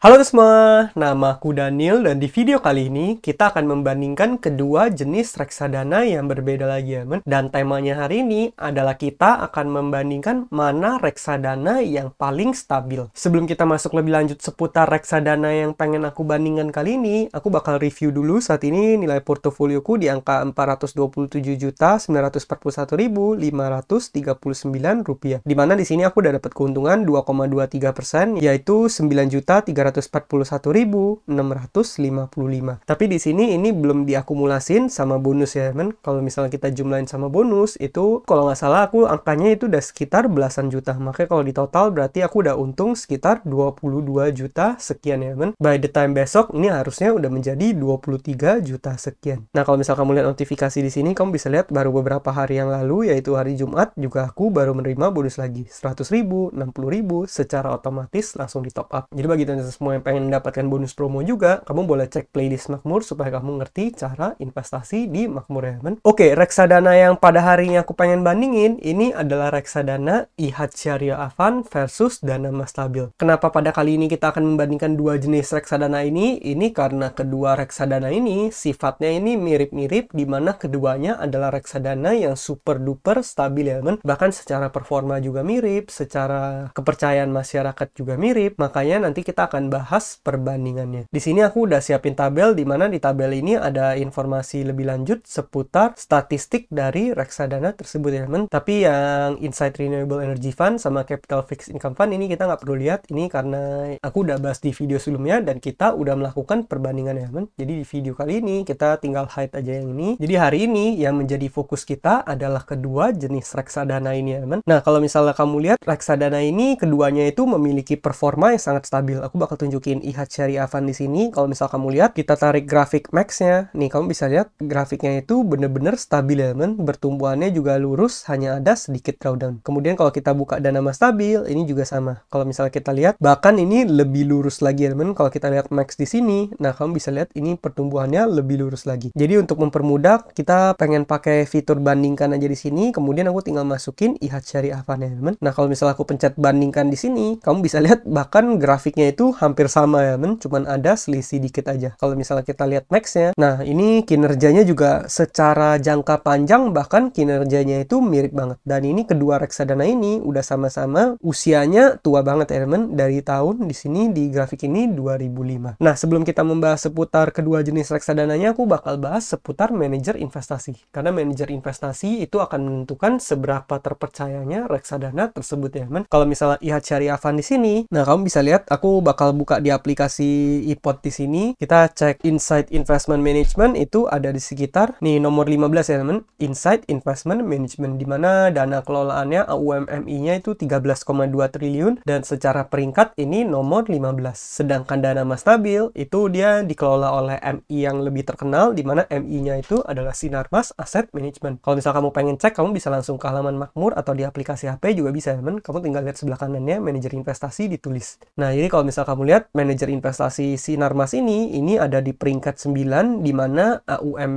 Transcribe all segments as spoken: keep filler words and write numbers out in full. Halo semua, namaku Daniel dan di video kali ini kita akan membandingkan kedua jenis reksadana yang berbeda lagi ya men. Dan temanya hari ini adalah kita akan membandingkan mana reksadana yang paling stabil. Sebelum kita masuk lebih lanjut seputar reksadana yang pengen aku bandingkan kali ini, aku bakal review dulu. Saat ini nilai portofolioku di angka empat ratus dua puluh tujuh juta sembilan ratus empat puluh satu ribu lima ratus tiga puluh sembilan rupiah. Dimana di sini aku udah dapat keuntungan dua koma dua tiga persen yaitu sembilan juta tiga ratus empat puluh satu ribu enam ratus lima puluh lima. Tapi di sini ini belum diakumulasin sama bonus ya men. Kalau misalnya kita jumlahin sama bonus itu kalau nggak salah aku angkanya itu udah sekitar belasan juta. Makanya kalau di total berarti aku udah untung sekitar dua puluh dua juta sekian ya men. By the time besok ini harusnya udah menjadi dua puluh tiga juta sekian. Nah, kalau misal kamu lihat notifikasi di sini kamu bisa lihat baru beberapa hari yang lalu yaitu hari Jumat juga aku baru menerima bonus lagi seratus ribu, enam puluh ribu secara otomatis langsung di top up. Jadi bagi semua yang pengen mendapatkan bonus promo juga, kamu boleh cek playlist Makmur supaya kamu ngerti cara investasi di Makmur ya men. Oke, reksadana yang pada hari ini aku pengen bandingin ini adalah reksadana I-Hajj Syariah Fund versus Danamas Stabil. Kenapa pada kali ini kita akan membandingkan dua jenis reksadana ini? Ini karena kedua reksadana ini sifatnya ini mirip-mirip, dimana keduanya adalah reksadana yang super duper stabil ya men. Bahkan secara performa juga mirip, secara kepercayaan masyarakat juga mirip. Makanya nanti kita akan bahas perbandingannya. Di sini aku udah siapin tabel, di mana di tabel ini ada informasi lebih lanjut seputar statistik dari reksadana tersebut ya men. Tapi yang Insight Renewable Energy Fund sama Capital Fixed Income Fund ini kita nggak perlu lihat ini karena aku udah bahas di video sebelumnya dan kita udah melakukan perbandingan ya men. Jadi di video kali ini kita tinggal hide aja yang ini. Jadi hari ini yang menjadi fokus kita adalah kedua jenis reksadana ini ya men. Nah, kalau misalnya kamu lihat reksadana ini keduanya itu memiliki performa yang sangat stabil. Aku bakal tunjukin I-Hajj Syariah Fund di sini. Kalau misal kamu lihat, kita tarik grafik max-nya. Nih, kamu bisa lihat grafiknya itu bener-bener stabil ya men. Bertumbuhannya juga lurus, hanya ada sedikit drawdown. Kemudian kalau kita buka Danamas Stabil, ini juga sama. Kalau misalnya kita lihat, bahkan ini lebih lurus lagi ya men. Kalau kita lihat max di sini, nah kamu bisa lihat ini pertumbuhannya lebih lurus lagi. Jadi untuk mempermudah, kita pengen pakai fitur bandingkan aja di sini. Kemudian aku tinggal masukin I-Hajj Syariah Fund ya men. Nah, kalau misalnya aku pencet bandingkan di sini, kamu bisa lihat bahkan grafiknya itu hampir sama ya men, cuman ada selisih dikit aja. Kalau misalnya kita lihat max-nya, nah ini kinerjanya juga secara jangka panjang bahkan kinerjanya itu mirip banget. Dan ini kedua reksadana ini udah sama-sama usianya tua banget ya men, dari tahun di sini di grafik ini dua ribu lima. Nah, sebelum kita membahas seputar kedua jenis reksadananya, aku bakal bahas seputar manajer investasi. Karena manajer investasi itu akan menentukan seberapa terpercayanya reksadana tersebut ya men. Kalau misalnya I-Hajj Syariah Fund di sini, nah kamu bisa lihat aku bakal buka di aplikasi iPot di sini. Kita cek Insight Investment Management itu ada di sekitar nih nomor lima belas ya teman, Insight Investment Management, dimana dana kelolaannya A U M M I-nya itu tiga belas koma dua triliun dan secara peringkat ini nomor lima belas. Sedangkan Danamas Stabil itu dia dikelola oleh M I yang lebih terkenal, dimana M I-nya itu adalah Sinar Mas Asset Management. Kalau misal kamu pengen cek, kamu bisa langsung ke halaman Makmur atau di aplikasi H P juga bisa ya teman. Kamu tinggal lihat sebelah kanannya manajer investasi ditulis. Nah, jadi kalau misal kamu lihat manajer investasi Sinar Mas ini, ini ada di peringkat sembilan, di mana A U M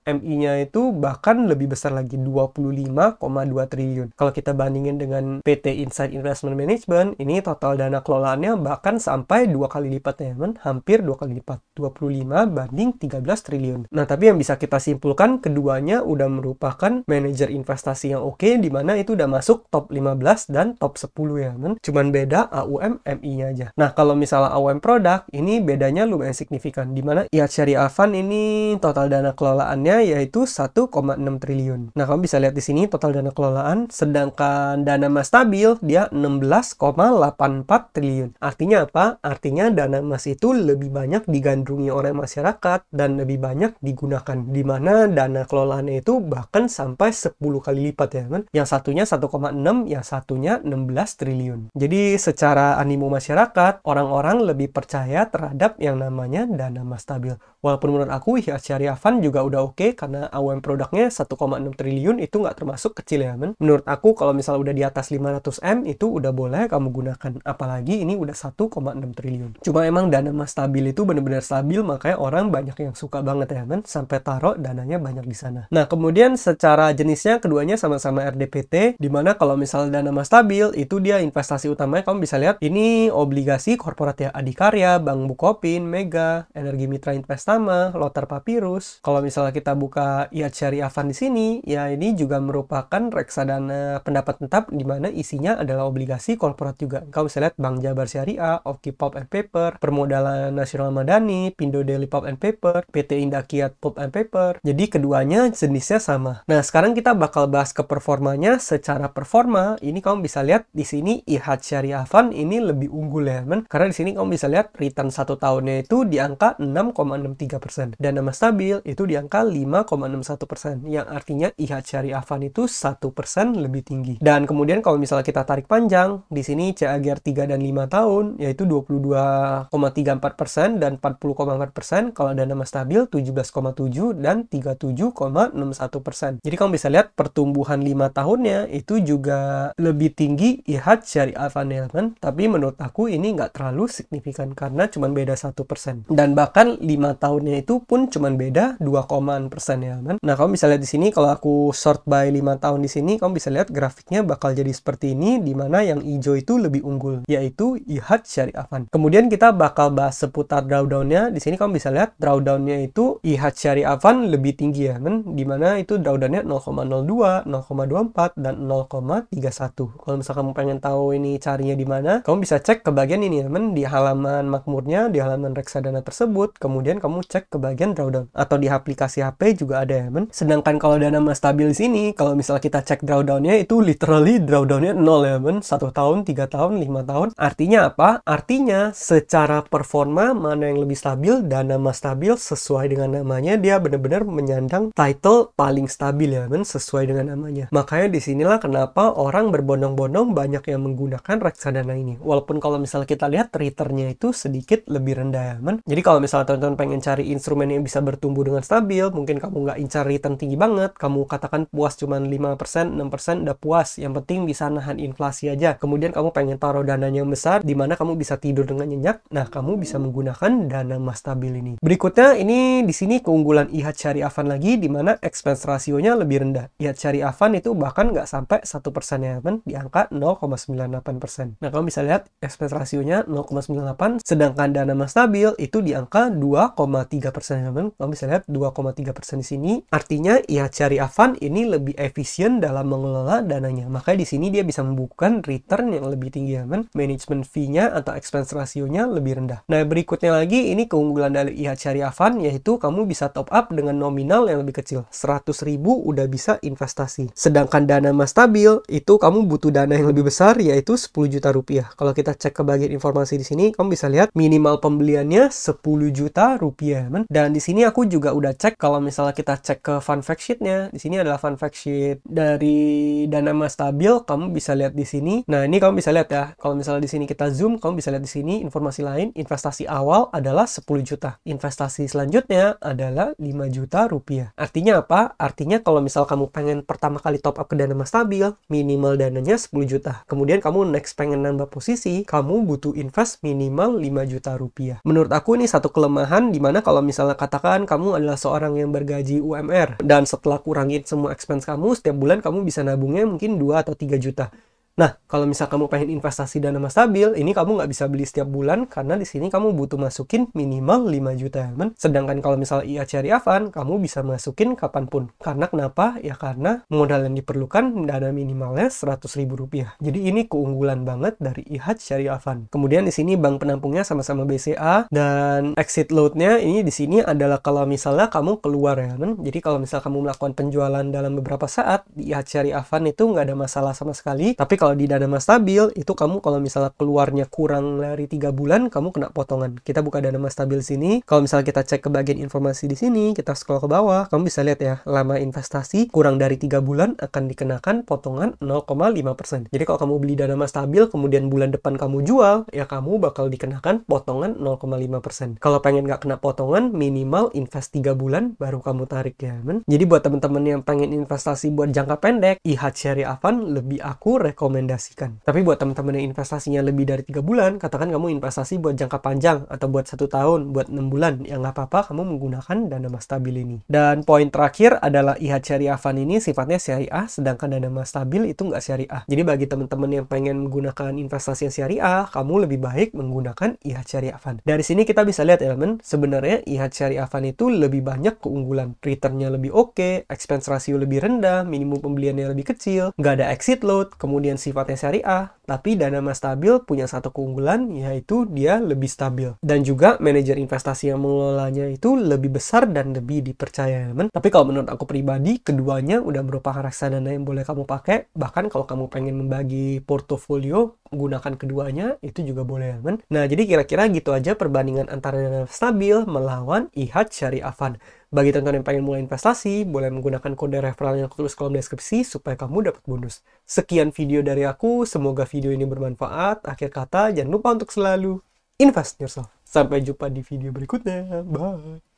M I-nya itu bahkan lebih besar lagi, dua puluh lima koma dua triliun. Kalau kita bandingin dengan P T Insight Investment Management, ini total dana kelolaannya bahkan sampai dua kali lipat ya men, hampir dua kali lipat, dua puluh lima banding tiga belas triliun. Nah, tapi yang bisa kita simpulkan keduanya udah merupakan manajer investasi yang oke, di mana itu udah masuk top lima belas dan top sepuluh ya men. Cuman beda A U M M I-nya aja. Nah, kalau misalnya A U M produk, ini bedanya lumayan signifikan, dimana I-Hajj Syariah Fund ini total dana kelolaannya yaitu satu koma enam triliun. Nah, kamu bisa lihat di sini total dana kelolaan, sedangkan Danamas Stabil dia enam belas koma delapan empat triliun. Artinya apa? Artinya Danamas itu lebih banyak digandrungi oleh masyarakat dan lebih banyak digunakan, dimana dana kelolaannya itu bahkan sampai sepuluh kali lipat ya kan? Yang satunya satu koma enam, yang satunya enam belas triliun. Jadi secara animo masyarakat, orang-orang lebih percaya terhadap yang namanya Danamas Stabil. Walaupun menurut aku I-Hajj Syariah Fund juga udah oke, okay, karena A U M produknya satu koma enam triliun itu nggak termasuk kecil ya men. Menurut aku kalau misalnya udah di atas lima ratus M itu udah boleh kamu gunakan. Apalagi ini udah satu koma enam triliun. Cuma emang Danamas Stabil itu benar-benar stabil, makanya orang banyak yang suka banget ya men, sampai taruh dananya banyak di sana. Nah, kemudian secara jenisnya keduanya sama-sama R D P T, dimana kalau misalnya Danamas Stabil itu dia investasi utamanya kamu bisa lihat ini obligasi korporat ya Adikarya, Bank Bukopin, Mega, Energi Mitra Investama, Lothar Papyrus. Kalau misalnya kita buka I-Hajj Syariah Fund di sini, ya ini juga merupakan reksadana pendapat tetap di mana isinya adalah obligasi korporat juga. Kau bisa lihat Bank Jabar Syariah, Oki Pulp and Paper, Permodalan Nasional Madani, Pindo Daily Pulp and Paper, P T Indakiat Pulp and Paper. Jadi keduanya jenisnya sama. Nah, sekarang kita bakal bahas ke performanya. Secara performa, ini kamu bisa lihat di sini I-Hajj Syariah Fund ini lebih unggul ya, men. Karena di sini kamu bisa lihat return satu tahunnya itu di angka enam koma enam tiga persen. Danamas Stabil itu di angka lima koma enam satu persen. Yang artinya I-Hajj Syariah Fund itu satu persen lebih tinggi. Dan kemudian kalau misalnya kita tarik panjang, di sini C A G R tiga dan lima tahun yaitu dua puluh dua koma tiga empat persen dan empat puluh koma empat persen. Kalau Danamas Stabil tujuh belas koma tujuh dan tiga puluh tujuh koma enam satu persen. Jadi kamu bisa lihat pertumbuhan lima tahunnya itu juga lebih tinggi I-Hajj Syariah Fund, kan? Tapi menurut aku ini nggak terlalu signifikan karena cuma beda satu persen. Dan bahkan lima tahunnya itu pun cuma beda dua koma enam persen ya, kan? Nah, kamu bisa lihat di sini kalau aku short by lima tahun di sini, kamu bisa lihat grafiknya bakal jadi seperti ini di mana yang hijau itu lebih unggul yaitu I-Hajj Syariah Fund. Kemudian kita bakal bahas seputar drawdown-nya. Di sini kamu bisa lihat drawdown-nya itu I-Hajj Syariah Fund lebih tinggi ya, kan? Di mana itu drawdown-nya nol koma nol dua, nol koma dua empat dan nol koma tiga satu. Kalau misalkan kamu pengen tahu ini carinya di mana, kamu bisa cek ke bagian ini ya, men, di halaman Makmurnya, di halaman reksadana tersebut, kemudian kamu cek ke bagian drawdown atau di aplikasi H P juga ada ya, men. Sedangkan kalau Danamas Stabil sini, kalau misalnya kita cek drawdown-nya itu literally drawdown-nya nol ya, men. satu tahun, tiga tahun, lima tahun. Artinya apa? Artinya secara performa mana yang lebih stabil? Danamas Stabil sesuai dengan namanya, dia benar-benar menyandang title paling stabil ya, men, sesuai dengan namanya. Makanya disinilah kenapa orang berbondong-bondong banyak yang menggunakan reksadana ini. Walaupun kalau misalnya kita lihat returnnya itu sedikit lebih rendah ya, men. Jadi kalau misalnya teman-teman pengen cari instrumen yang bisa bertumbuh dengan stabil, mungkin kamu nggak incar return tinggi banget, kamu katakan puas cuman lima persen, enam persen udah puas, yang penting bisa nahan inflasi aja. Kemudian kamu pengen taruh dananya yang besar, di mana kamu bisa tidur dengan nyenyak, nah kamu bisa menggunakan Danamas Stabil ini. Berikutnya ini di sini keunggulan I-Hajj Syariah Fund lagi, di mana expense rasionya lebih rendah. I-Hajj Syariah Fund itu bahkan nggak sampai satu persen ya, men, di angka nol koma sembilan delapan persen. Nah kamu bisa lihat expense rasionya nol koma sembilan delapan, sedangkan Danamas Stabil itu di angka dua koma tiga persen ya, men. Kamu bisa lihat dua koma tiga persen di sini. Artinya I-Hajj Syariah Fund ini lebih efisien dalam mengelola dananya. Makanya di sini dia bisa membukukan return yang lebih tinggi ya, men. Management fee-nya atau expense rasionya lebih rendah. Nah, berikutnya lagi ini keunggulan dari I-Hajj Syariah Fund yaitu kamu bisa top up dengan nominal yang lebih kecil. seratus ribu udah bisa investasi. Sedangkan Danamas Stabil itu kamu butuh dana yang lebih besar yaitu sepuluh juta rupiah. Kalau kita cek ke bagian informasi di sini, kamu bisa lihat minimal pembeliannya sepuluh juta rupiah, men. Dan di sini aku juga udah cek, kalau misalnya kita cek ke fun fact sheet-nya, di sini adalah fun fact sheet dari Danamas Stabil, kamu bisa lihat di sini. Nah, ini kamu bisa lihat ya. Kalau misalnya di sini kita zoom, kamu bisa lihat di sini informasi lain, investasi awal adalah sepuluh juta. Investasi selanjutnya adalah lima juta rupiah. Artinya apa? Artinya kalau misal kamu pengen pertama kali top up ke Danamas Stabil, minimal dananya sepuluh juta. Kemudian kamu next pengen nambah posisi, kamu butuh invest minimal lima juta rupiah. Menurut aku ini satu kelemahan, dimana kalau misalnya katakan kamu adalah seorang yang bergaji U M R dan setelah kurangin semua expense kamu, setiap bulan kamu bisa nabungnya mungkin dua atau tiga juta. Nah, kalau misal kamu pengen investasi Danamas Stabil, ini kamu nggak bisa beli setiap bulan karena di sini kamu butuh masukin minimal lima juta, ya, men. Sedangkan kalau misal I-Hajj Syariah Fund, kamu bisa masukin kapanpun. Karena kenapa? Ya karena modal yang diperlukan dana minimalnya seratus ribu rupiah. Jadi ini keunggulan banget dari I-Hajj Syariah Fund. Kemudian di sini bank penampungnya sama-sama B C A dan exit load-nya ini di sini adalah kalau misalnya kamu keluar ya, men. Jadi kalau misal kamu melakukan penjualan dalam beberapa saat, di I-Hajj Syariah Fund itu nggak ada masalah sama sekali. Tapi kalau di Danamas Stabil itu kamu kalau misalnya keluarnya kurang dari tiga bulan, kamu kena potongan. Kita buka Danamas Stabil sini, kalau misalnya kita cek ke bagian informasi di sini, kita scroll ke bawah, kamu bisa lihat ya, lama investasi kurang dari tiga bulan akan dikenakan potongan nol koma lima persen. Jadi kalau kamu beli Danamas Stabil kemudian bulan depan kamu jual, ya kamu bakal dikenakan potongan nol koma lima persen. Kalau pengen nggak kena potongan, minimal invest tiga bulan baru kamu tarik ya, men. Jadi buat teman-teman yang pengen investasi buat jangka pendek, I-Hajj Syariah Fund lebih aku rekomendasi rekomendasikan. Tapi buat teman-teman yang investasinya lebih dari tiga bulan, katakan kamu investasi buat jangka panjang atau buat satu tahun, buat enam bulan, ya nggak apa-apa kamu menggunakan Danamas Stabil ini. Dan poin terakhir adalah I Hajj Syariah Fund ini sifatnya syariah, sedangkan Danamas Stabil itu nggak syariah. Jadi bagi teman-teman yang pengen menggunakan investasi yang syariah, kamu lebih baik menggunakan I Hajj Syariah Fund. Dari sini kita bisa lihat elemen, sebenarnya I Hajj Syariah Fund itu lebih banyak keunggulan. Returnnya lebih oke, okay, expense ratio lebih rendah, minimum pembeliannya lebih kecil, nggak ada exit load, kemudian sifatnya syariah. Tapi Danamas Stabil punya satu keunggulan, yaitu dia lebih stabil. Dan juga manajer investasi yang mengelolanya itu lebih besar dan lebih dipercaya, teman. Tapi kalau menurut aku pribadi, keduanya udah merupakan reksadana yang boleh kamu pakai. Bahkan kalau kamu pengen membagi portofolio, gunakan keduanya, itu juga boleh, teman. Nah, jadi kira-kira gitu aja perbandingan antara Danamas Stabil melawan I Hajj Syariah Fund. Bagi teman-teman yang pengen mulai investasi, boleh menggunakan kode referral yang aku tulis kolom deskripsi supaya kamu dapat bonus. Sekian video dari aku, semoga video ini bermanfaat. Akhir kata, jangan lupa untuk selalu invest yourself. Sampai jumpa di video berikutnya. Bye!